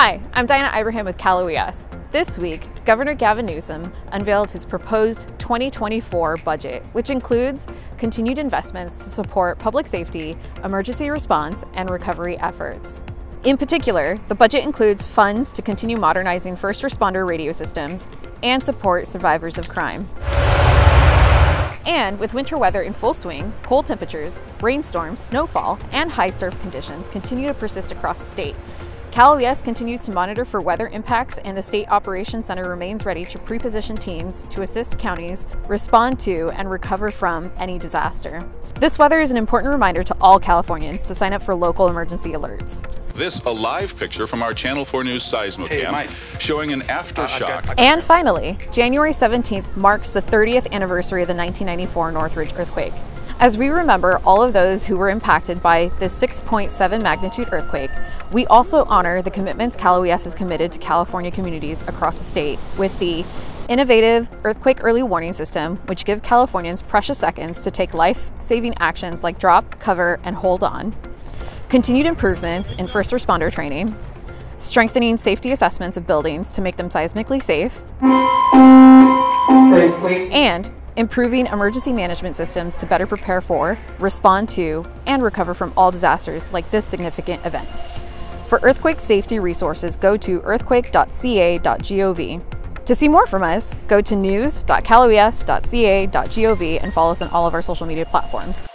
Hi, I'm Diana Ibrahim with Cal OES. This week, Governor Gavin Newsom unveiled his proposed 2024 budget, which includes continued investments to support public safety, emergency response, and recovery efforts. In particular, the budget includes funds to continue modernizing first responder radio systems and support survivors of crime. And with winter weather in full swing, cold temperatures, rainstorms, snowfall, and high surf conditions continue to persist across the state, Cal OES continues to monitor for weather impacts, and the State Operations Center remains ready to pre-position teams to assist counties respond to and recover from any disaster. This weather is an important reminder to all Californians to sign up for local emergency alerts. This a live picture from our Channel 4 News seismocam showing an aftershock. And finally, January 17th marks the 30th anniversary of the 1994 Northridge earthquake. As we remember all of those who were impacted by this 6.7 magnitude earthquake, we also honor the commitments Cal OES has committed to California communities across the state with the innovative earthquake early warning system, which gives Californians precious seconds to take life-saving actions like drop, cover, and hold on, continued improvements in first responder training, strengthening safety assessments of buildings to make them seismically safe, and improving emergency management systems to better prepare for, respond to, and recover from all disasters like this significant event. For earthquake safety resources, go to earthquake.ca.gov. To see more from us, go to news.caloes.ca.gov and follow us on all of our social media platforms.